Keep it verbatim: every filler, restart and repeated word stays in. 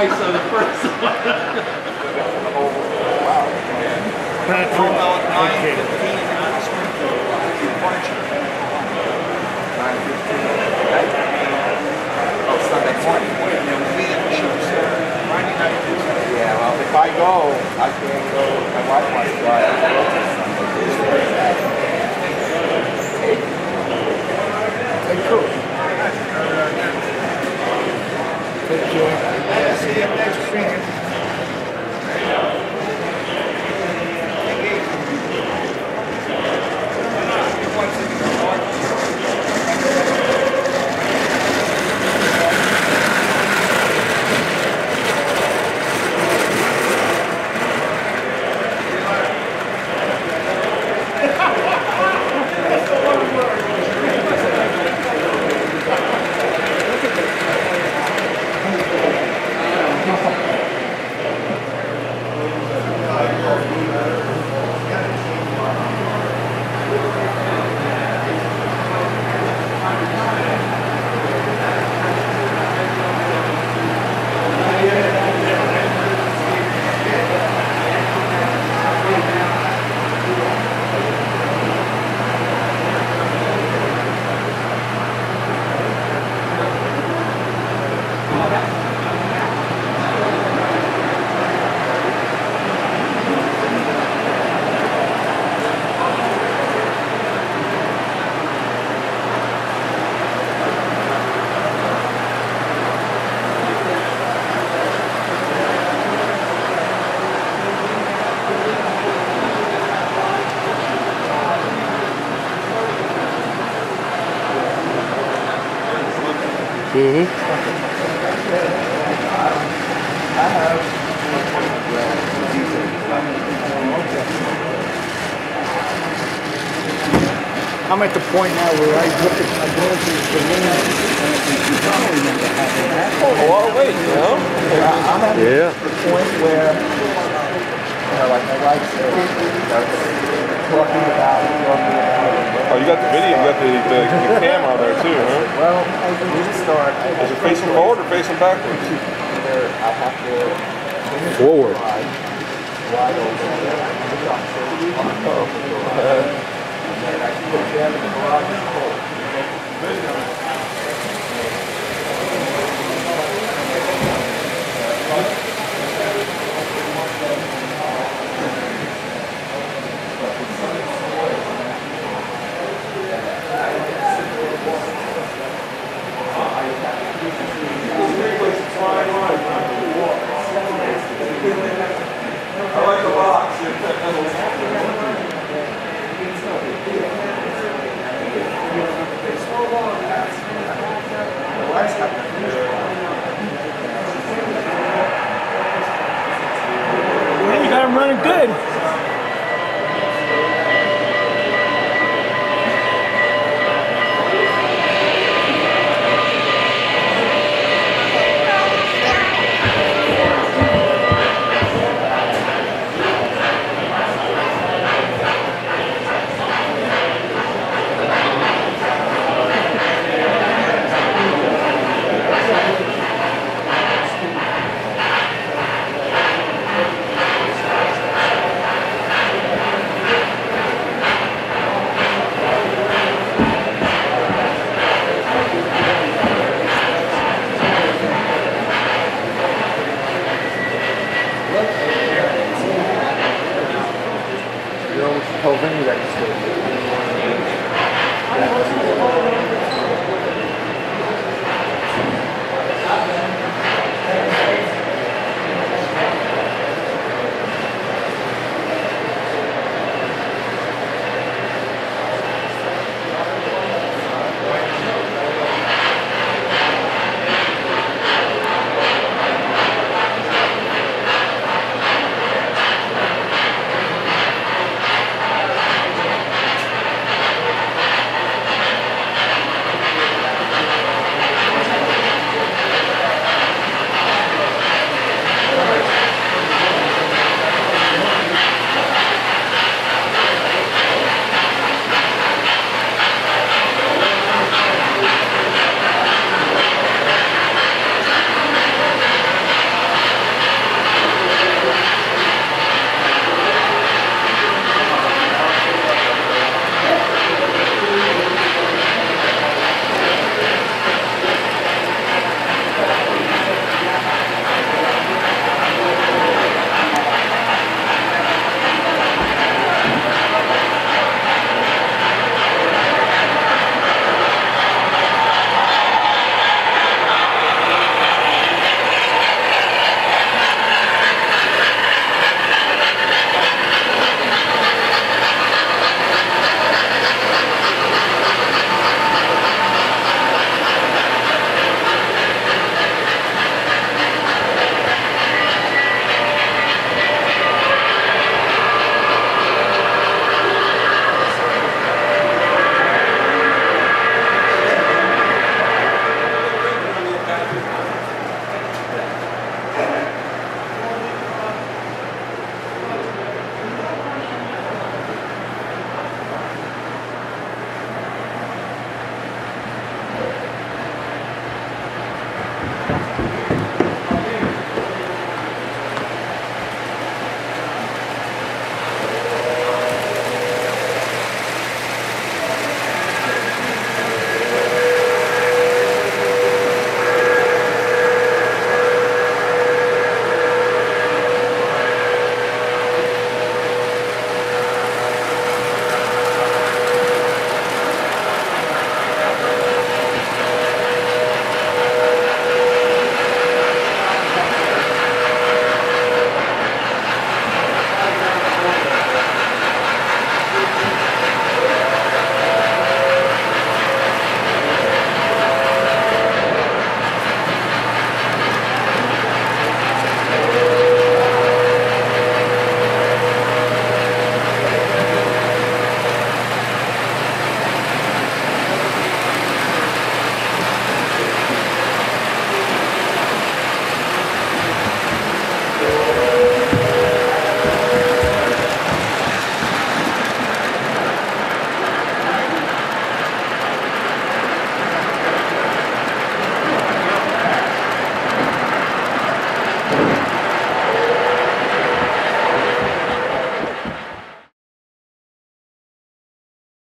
price of the first one. Patrick, okay. Oh, it's not that morning. Yeah, well, if I go, I can't go. My wife might go. Hey, cool. Thank you. I'll see you next weekend. Mm-hmm. I have I'm at the point now where I look at my groceries for minutes and you probably remember having that. Oh, I'll wait, you know? Yeah, I'm at yeah. the point where, you know, like my wife said, talking about, talking about. Oh, you got the video, you got the, the, the camera there too, huh? Well, I didn't start. Is it facing forward or facing backwards? I have to forward. Wide open. And then I put them in the garage and hold. I like the box. Man, you got him running good. Whole venue that you